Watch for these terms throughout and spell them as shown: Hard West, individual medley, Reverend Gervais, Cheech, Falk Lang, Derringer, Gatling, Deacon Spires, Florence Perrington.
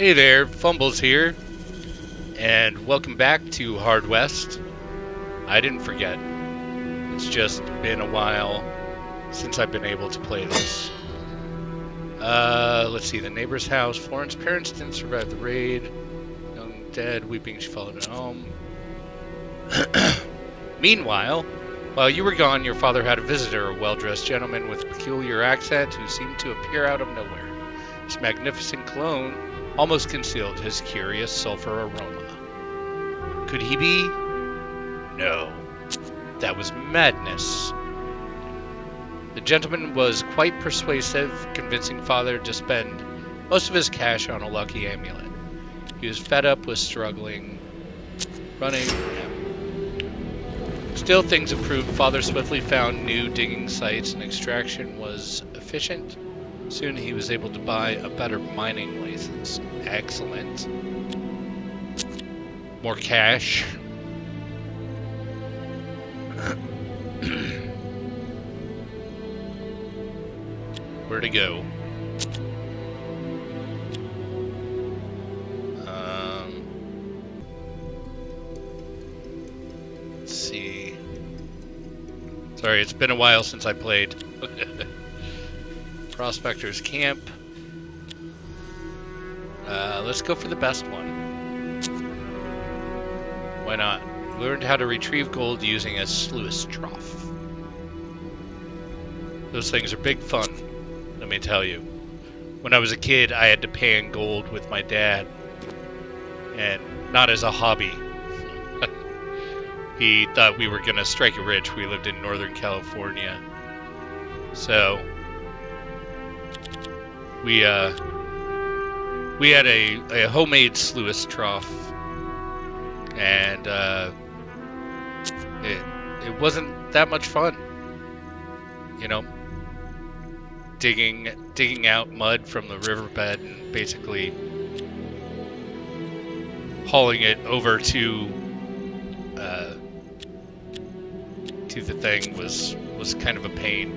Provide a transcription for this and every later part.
Hey there, Fumbles here, and welcome back to Hard West. I didn't forget. It's just been a while since I've been able to play this. Let's see, the neighbor's house. Florence Perrington survived the raid. Young dead, weeping, she followed it home. Meanwhile, while you were gone, your father had a visitor, a well-dressed gentleman with a peculiar accent who seemed to appear out of nowhere. His magnificent cologne almost concealed his curious sulfur aroma. Could he be? No. That was madness. The gentleman was quite persuasive, convincing father to spend most of his cash on a lucky amulet. He was fed up with struggling, running. Still, things improved. Father swiftly found new digging sites and extraction was efficient. Soon he was able to buy a better mining license. Excellent. More cash. Where'd it go? Let's see. Sorry, it's been a while since I played. Prospector's Camp. Let's go for the best one. Why not? Learned how to retrieve gold using a sluice trough. Those things are big fun, let me tell you. When I was a kid, I had to pan gold with my dad, and not as a hobby. He thought we were gonna strike it rich. We lived in Northern California, so we had a homemade sluice trough, and it wasn't that much fun, you know, digging out mud from the riverbed and basically hauling it over to the thing was kind of a pain.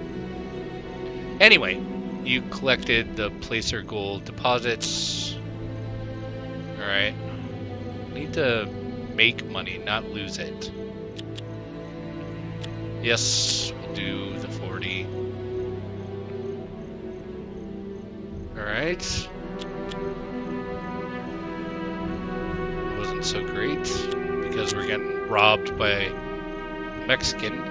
Anyway. You collected the placer gold deposits. Alright. Need to make money, not lose it. Yes, we'll do the 40. Alright. It wasn't so great because we're getting robbed by a Mexican.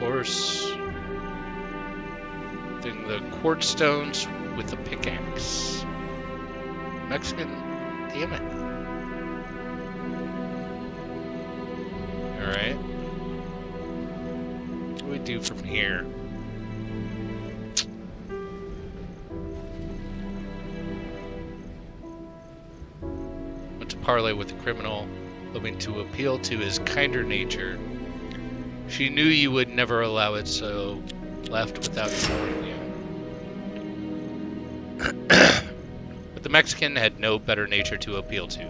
Course, then the quartz stones with the pickaxe. Mexican, damn it. Alright. What do we do from here? Went to parley with the criminal, hoping to appeal to his kinder nature. She knew you would never allow it, so left without telling you. But the Mexican had no better nature to appeal to.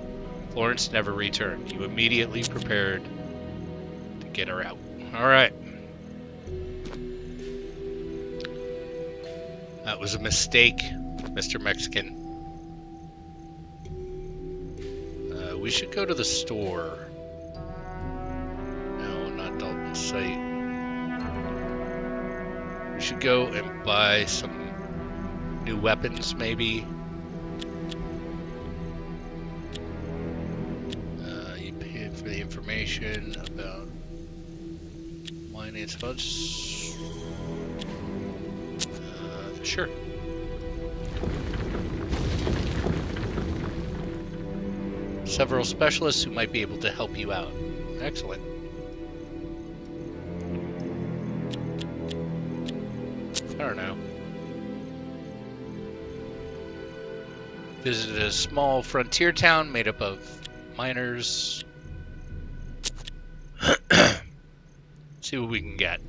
Florence never returned. You immediately prepared to get her out. Alright. That was a mistake, Mr. Mexican. We should go to the store. Site. We should go and buy some new weapons, maybe. You paid for the information about mining spuds. Sure. Several specialists who might be able to help you out. Excellent. I don't know. Visited a small frontier town made up of miners. See what we can get.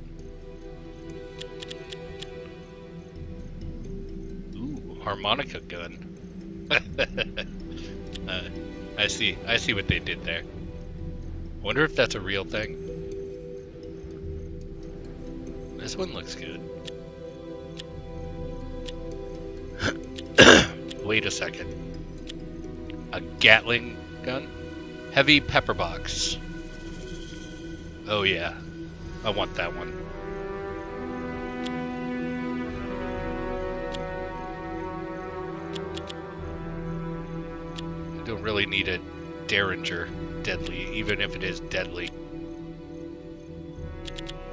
Ooh, harmonica gun. I see what they did there. Wonder if that's a real thing. This one looks good. Wait a second. A Gatling gun? Heavy pepper box. Oh yeah. I want that one. I don't really need a Derringer deadly, even if it is deadly.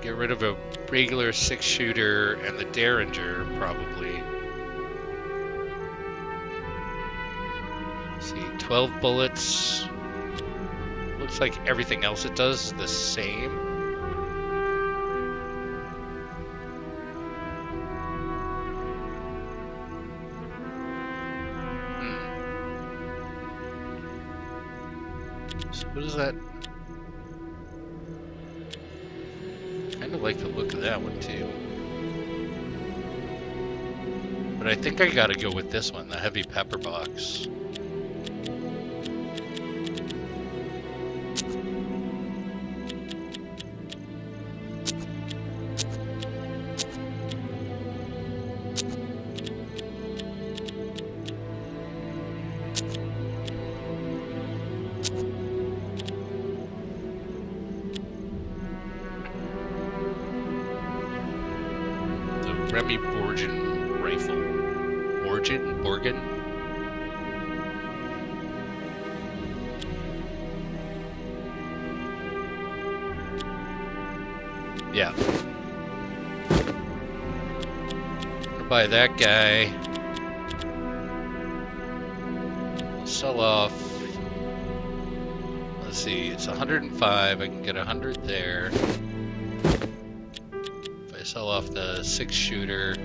Get rid of a regular 6-shooter and the Derringer, probably. Let's see, 12 bullets. Looks like everything else it does the same. So what is that? Kind of like the look of that one too. But I think I gotta go with this one, the heavy pepper box. That guy. Sell off. Let's see, it's 105. I can get 100 there. If I sell off the 6-shooter.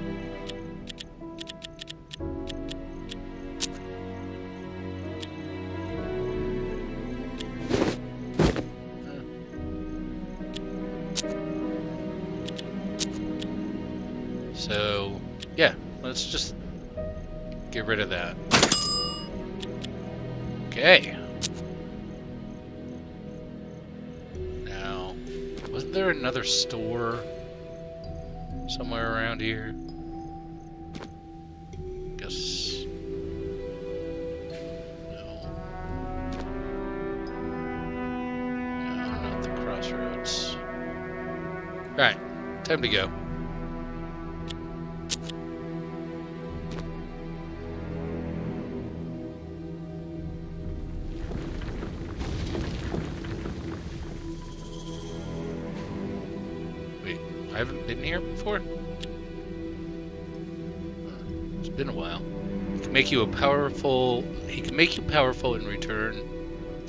Let's just get rid of that. Okay. Now, wasn't there another store somewhere around here? Guess. No, not the crossroads. Alright, time to go. It's been a while. He can make you powerful in return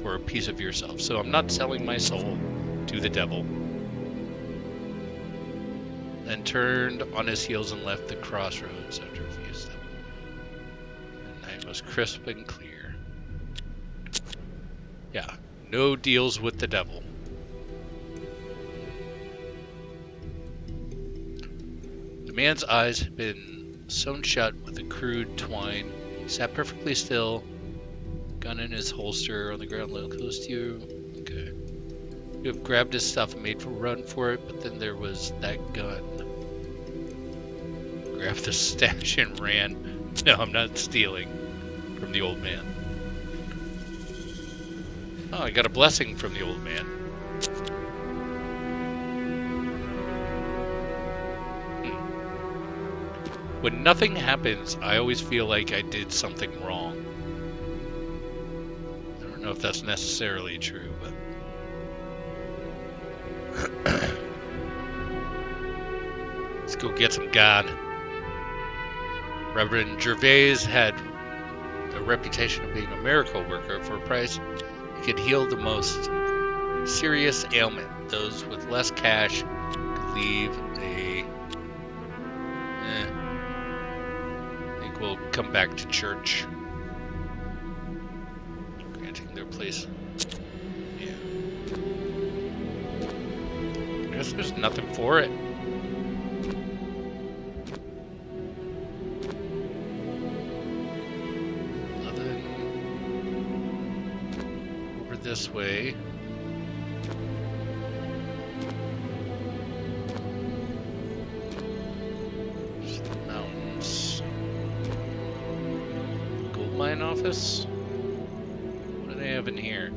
for a piece of yourself. So I'm not selling my soul to the devil. Then turned on his heels and left the crossroads after a few steps. The night was crisp and clear. Yeah, no deals with the devil. The man's eyes had been sewn shut with a crude twine. He sat perfectly still, gun in his holster on the ground a little close to you. Okay. You have grabbed his stuff and made a run for it, but then there was that gun. Grabbed the stash and ran. No, I'm not stealing from the old man. Oh, I got a blessing from the old man. When nothing happens, I always feel like I did something wrong. I don't know if that's necessarily true, but... Let's go get some God. Reverend Gervais had the reputation of being a miracle worker. For a price, he could heal the most serious ailment. Those with less cash could leave a... We'll come back to church. Granting their place. Yeah. I guess there's nothing for it. Nothing. Over this way. office? What do they have in here?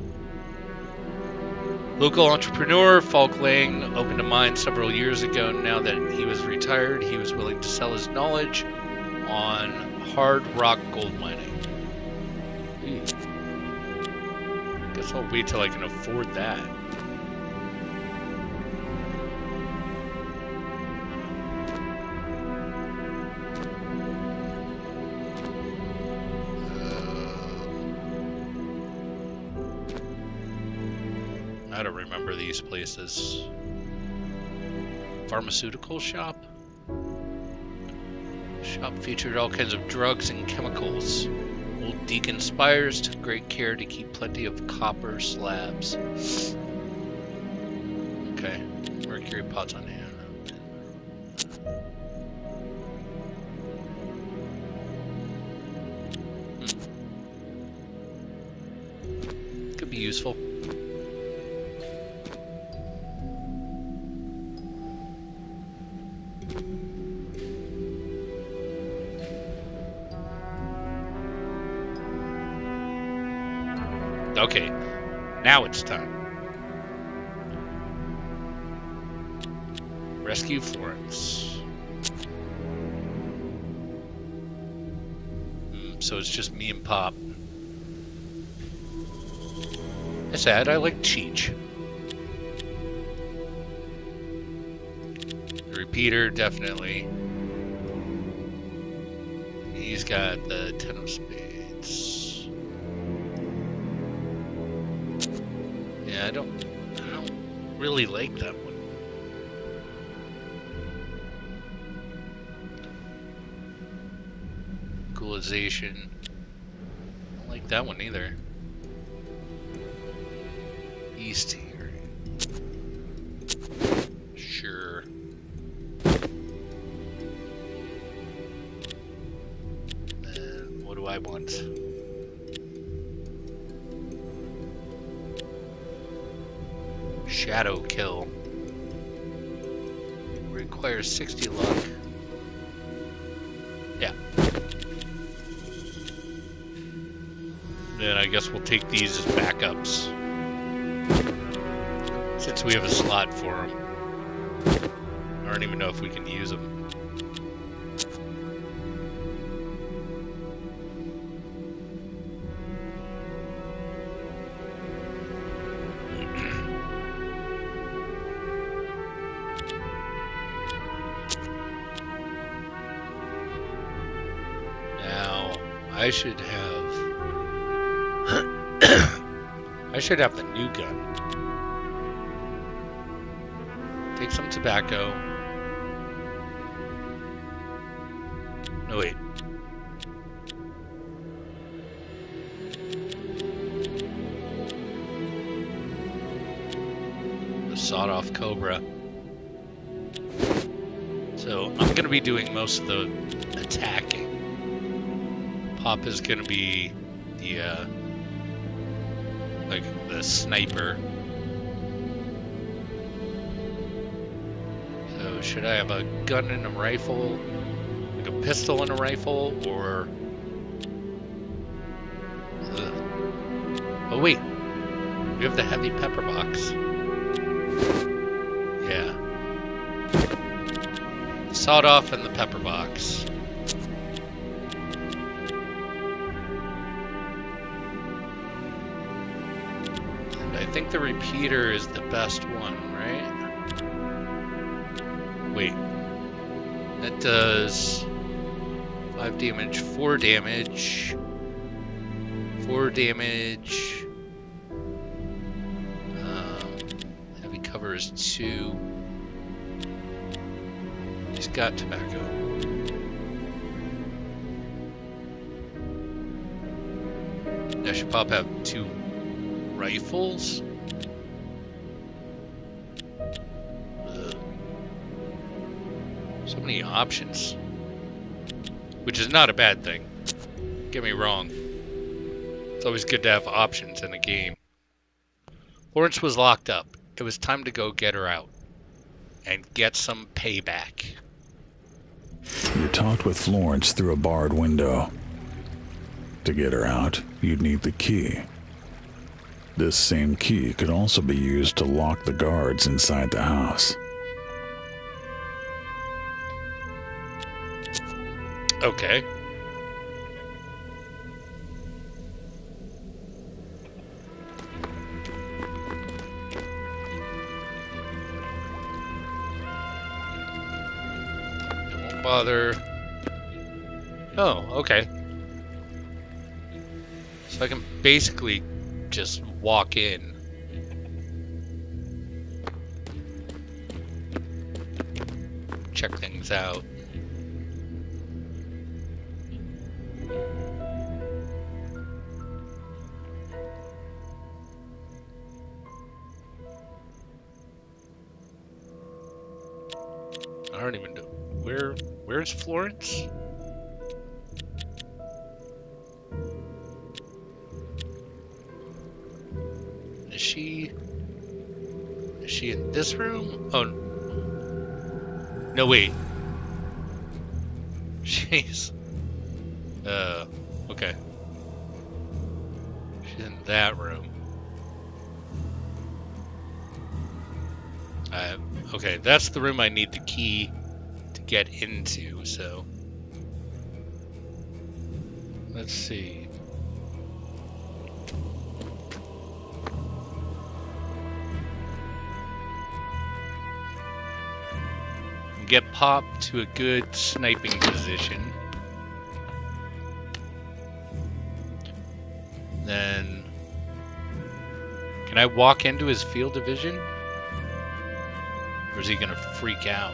Local entrepreneur Falk Lang opened a mine several years ago. Now that he was retired, he was willing to sell his knowledge on hard rock gold mining. Guess I'll wait till I can afford that. I don't remember these places. Pharmaceutical shop? Shop featured all kinds of drugs and chemicals. Old Deacon Spires took great care to keep plenty of copper slabs. Okay, mercury pots on hand. Could be useful. Okay, now it's time. Rescue Florence. So it's just me and Pop. That's sad, I like Cheech. The repeater, definitely. He's got the 10 of spades. I don't really like that one. Equalization. I don't like that one either. East here. Sure. And what do I want? Shadow kill. Requires 60 luck. Yeah. Then I guess we'll take these as backups. Since we have a slot for them. I don't even know if we can use them. I should have I should have the new gun. Take some tobacco. No wait. The sawed-off Cobra. So I'm going to be doing most of the attacking. Pop is gonna be the like the sniper. So should I have a gun and a rifle, like a pistol and a rifle, or? Oh wait, we have the heavy pepper box. Yeah, the sawed off and the pepper box. I think the repeater is the best one, right? Wait. That does 5 damage, 4 damage, 4 damage. Heavy cover is 2. He's got tobacco. Now should Pop have 2 rifles? So many options, which is not a bad thing, don't get me wrong. It's always good to have options in a game. Florence was locked up. It was time to go get her out and get some payback. You talked with Florence through a barred window. To get her out, you'd need the key. This same key could also be used to lock the guards inside the house. Okay. Don't bother. Oh, okay. So I can basically just walk in. Check things out. I don't even know. Where's Florence? Is she in this room? Oh, no, wait. Jeez. Okay. She's in that room. Okay, that's the room I need the key to get into, so. Let's see. Get Pop to a good sniping position. Then can I walk into his field of vision? Or is he gonna freak out?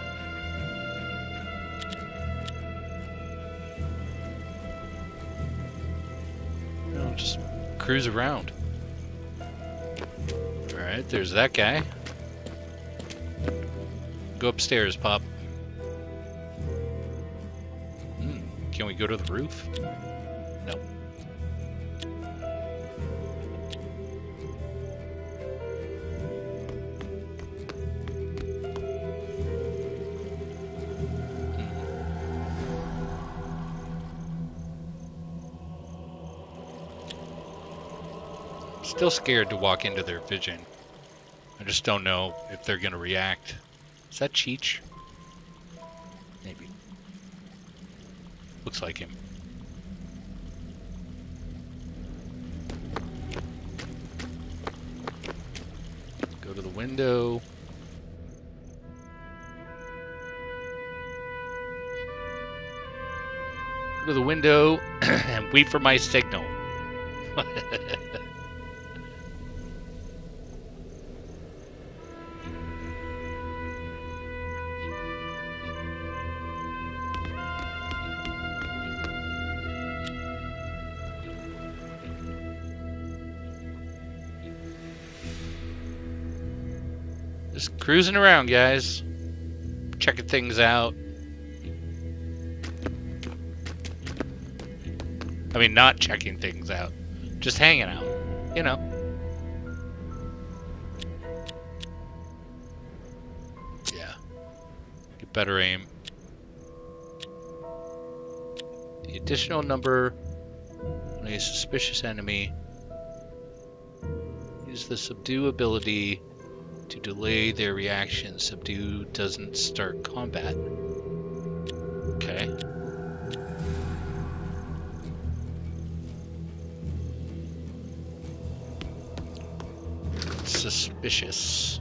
No, just cruise around. Alright, there's that guy. Go upstairs, Pop. Can we go to the roof? No. I'm still scared to walk into their vision. I just don't know if they're gonna react. Is that Cheech? Maybe. Looks like him. Go to the window. Go to the window and wait for my signal. Just cruising around, guys. Checking things out. I mean, not checking things out. Just hanging out, you know. Yeah. Get better aim. The additional number on a suspicious enemy. Use the subdue ability to delay their reaction. Subdue doesn't start combat. Okay. Suspicious.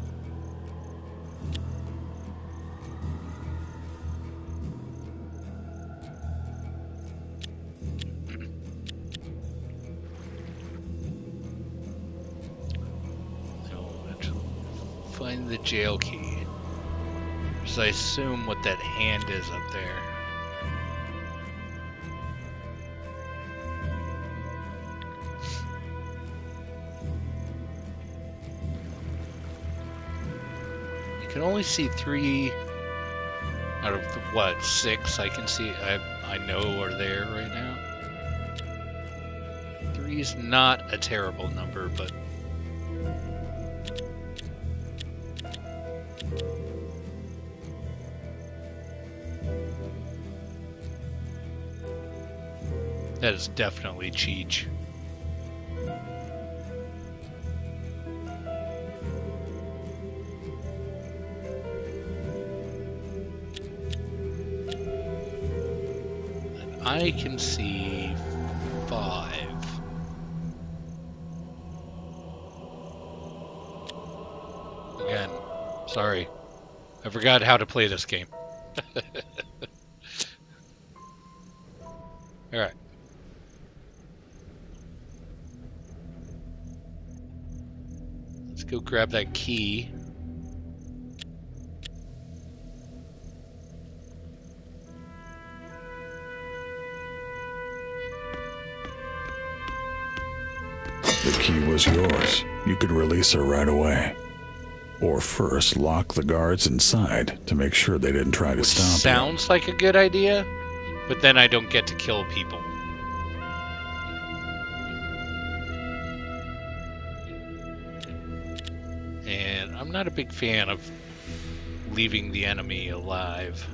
Jail key. Because I assume what that hand is up there. You can only see 3 out of the, what, 6 I can see, I know are there right now. 3 is not a terrible number, but That is definitely Cheech. And I can see 5. Again, sorry. I forgot how to play this game. Alright. Let's go grab that key. The key was yours. You could release her right away. Or first, lock the guards inside to make sure they didn't try to stop you. Sounds like a good idea, but then I don't get to kill people. And I'm not a big fan of leaving the enemy alive.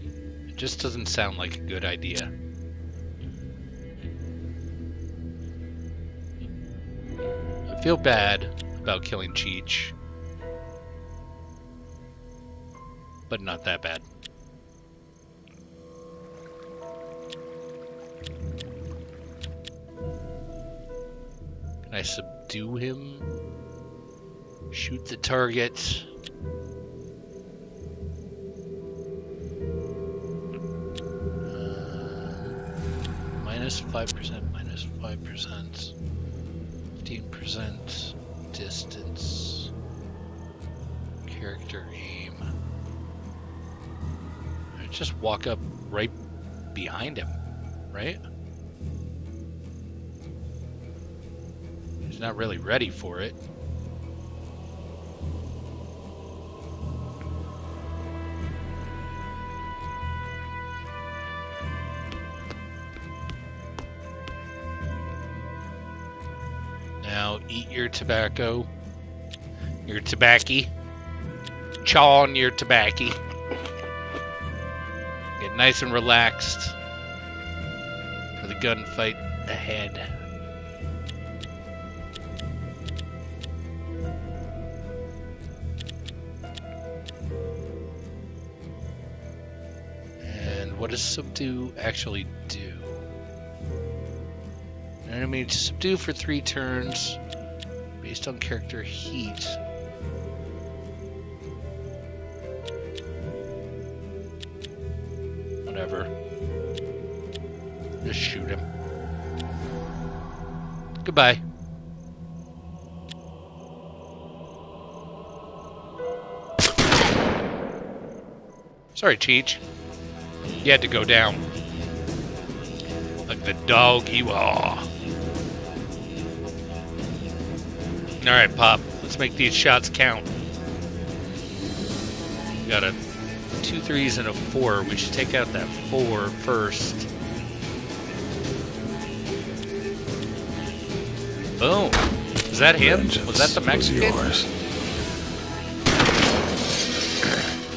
It just doesn't sound like a good idea. I feel bad about killing Cheech, but not that bad. Can I subdue him? Shoot the target. -5%, -5%. 15% distance, character aim. I just walk up right behind him, right? He's not really ready for it. Eat your tobacco, your tobaccy, chaw on your tobaccy, get nice and relaxed for the gunfight ahead. And what does subdue actually do? An enemy to subdue for 3 turns. Based on character heat. Whatever. Just shoot him. Goodbye. Sorry, Cheech. You had to go down. Like the dog you are. Alright, Pop. Let's make these shots count. We got a 2 3s and a 4. We should take out that 4 first. Boom. Is that him? Was that the Mexican?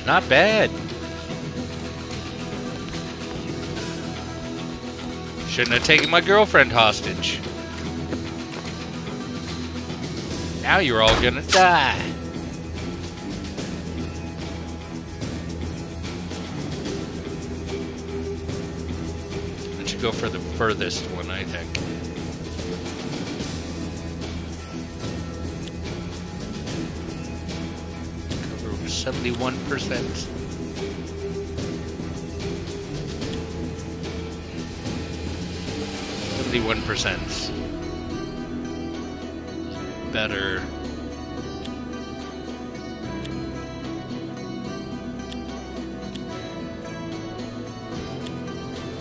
Not bad. Shouldn't have taken my girlfriend hostage. Now you're all gonna die. I should go for the furthest one, I think. Cover 71%. Better.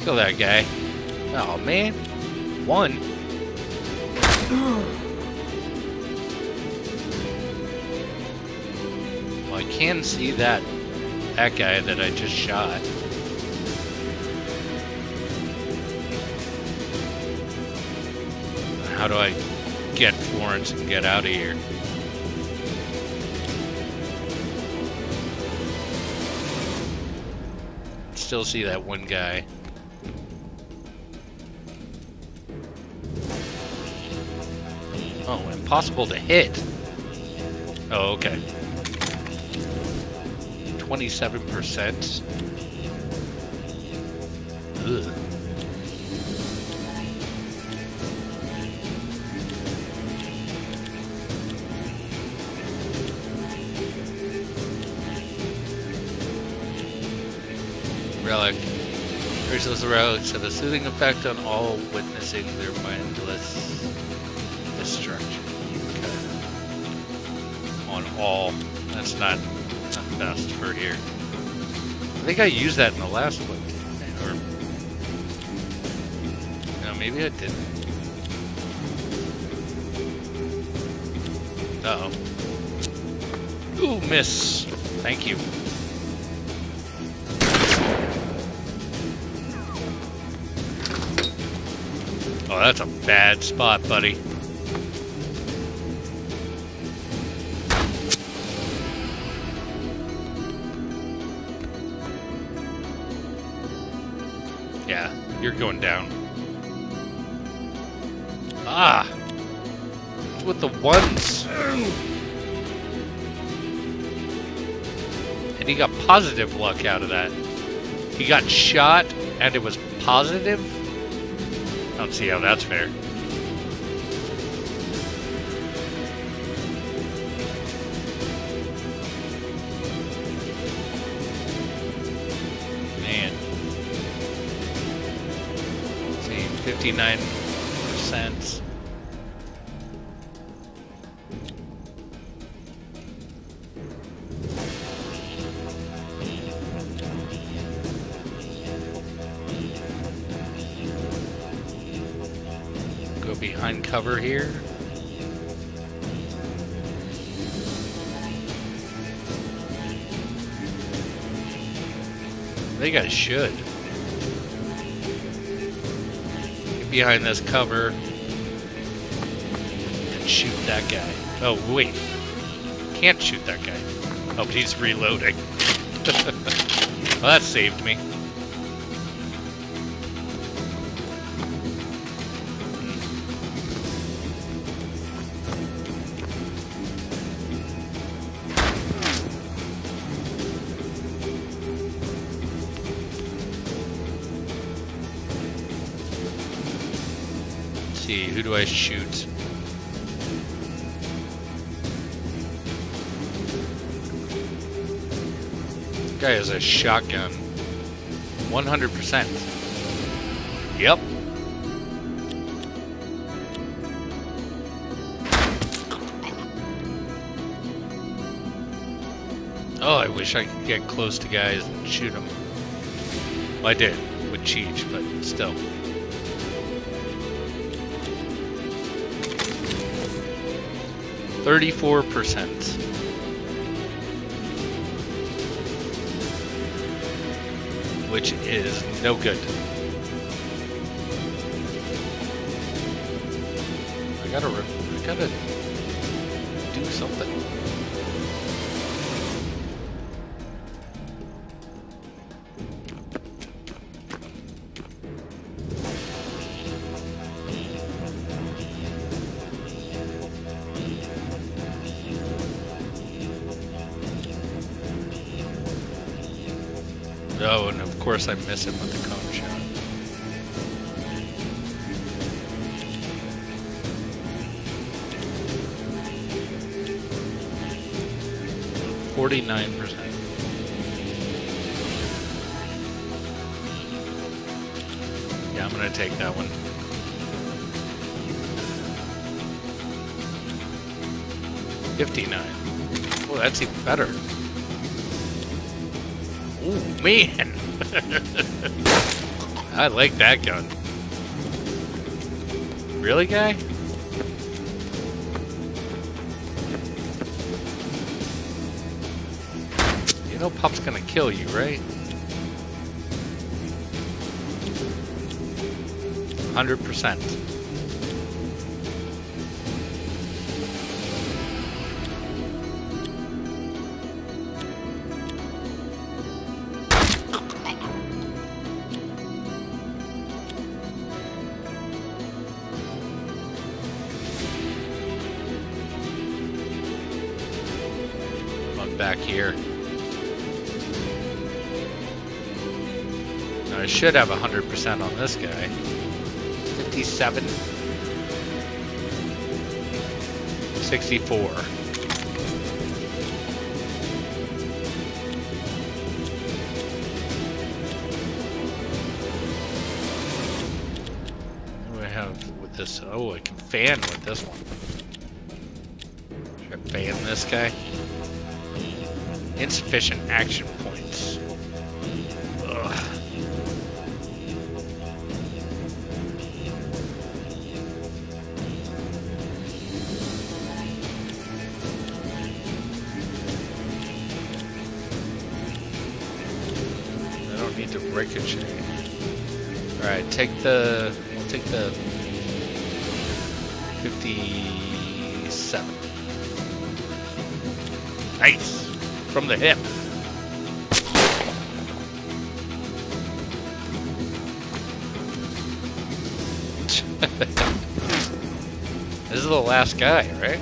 Kill that guy. Oh man. 1. Well, I can see that guy that I just shot. How do I get Florence and get out of here? It's still see that one guy. Oh, impossible to hit. Oh, okay. 27%. Ugh. Relic. Versus relics have a soothing effect on all witnessing their mindless destruction. Okay. On all. That's not best for here. I think I used that in the last one. Or no, maybe I didn't. Uh oh. Ooh, miss. Thank you. Oh, that's a bad spot, buddy. Yeah, you're going down. Ah! It's with the ones. And he got positive luck out of that. He got shot and it was positive? I don't see how that's fair. Man. Let's see, 59%. Behind cover here. I think I should. Get behind this cover and shoot that guy. Oh, wait. Can't shoot that guy. Oh, but he's reloading. Well, that saved me. Who do I shoot? This guy has a shotgun. 100%. Yep. Oh, I wish I could get close to guys and shoot them. Well, I did with Cheech, but still. $34%. Which is no good. I gotta do something. Oh, and of course I miss him with the cone shot. 49%. Yeah, I'm gonna take that one. $59. Oh, that's even better. Ooh, man! I like that gun. Really, guy? You know Pop's gonna kill you, right? 100%. Look back here. Now I should have 100% on this guy. 57. 64. This, oh, I can fan with this one. Should I fan this guy? Insufficient action points. Ugh. I don't need to ricochet. All right, we'll take the 57. Nice! From the hip. This is the last guy, right?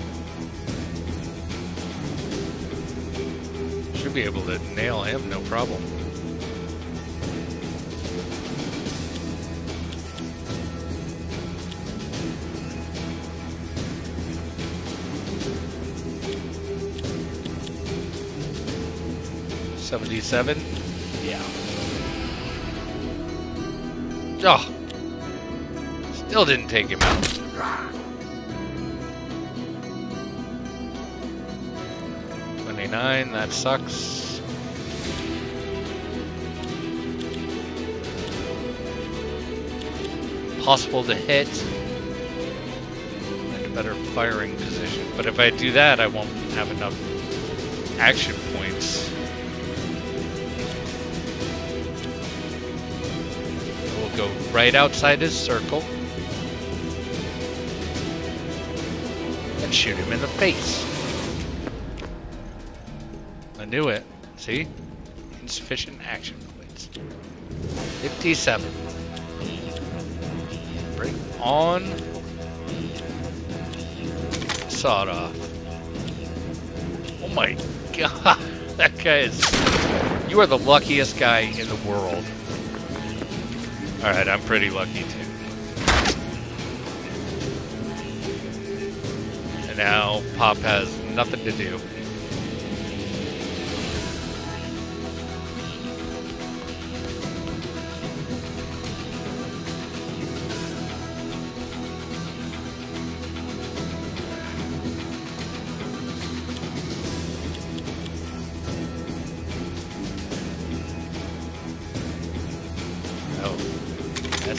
Should be able to nail him, no problem. Seven? Yeah. Oh! Still didn't take him out. $29, that sucks. Possible to hit. In a better firing position. But if I do that, I won't have enough action points. Go right outside his circle and shoot him in the face. I knew it. See? Insufficient action points. 57. Bring on sawed off. Oh my god. That guy is... You are the luckiest guy in the world. Alright, I'm pretty lucky too. And now Pop has nothing to do.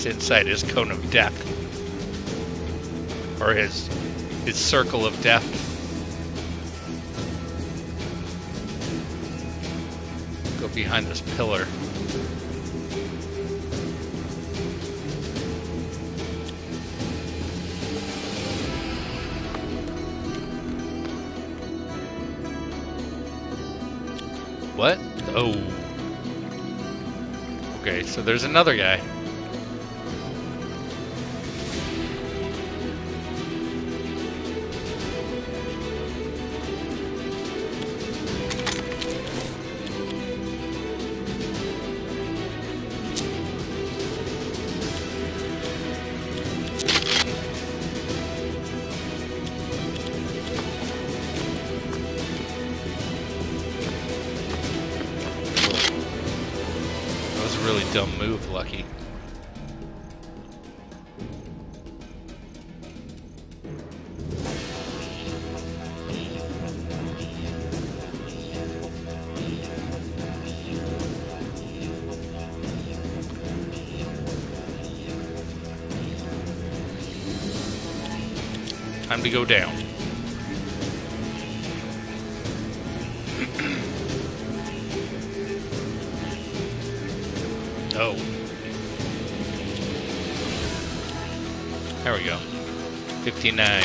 Inside his cone of death, or his circle of death. Go behind this pillar. What? Oh. Okay, so there's another guy. Time to go down. Oh. There we go. 59.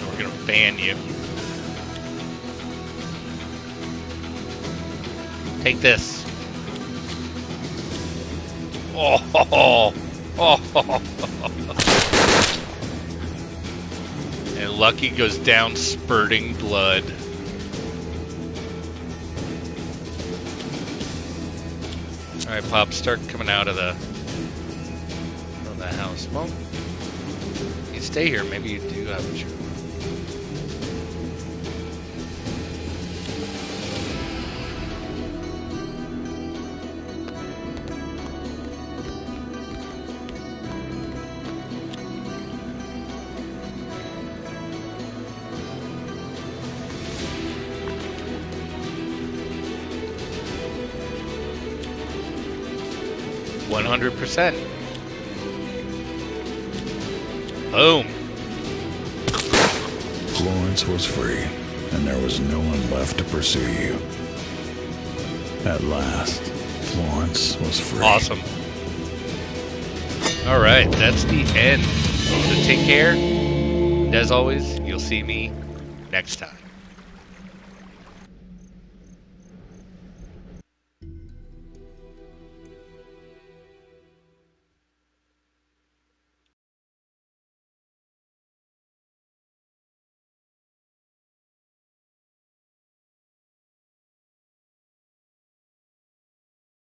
We're gonna ban you. Take this. Oh, ho, ho. Oh, ho, ho, ho. Lucky goes down spurting blood. All right, Pop, start coming out of the house. Well, you stay here. Maybe you do have a choice. %. Boom. Florence was free, and there was no one left to pursue you. At last, Florence was free. Awesome. All right, that's the end. So take care. And as always, you'll see me next time.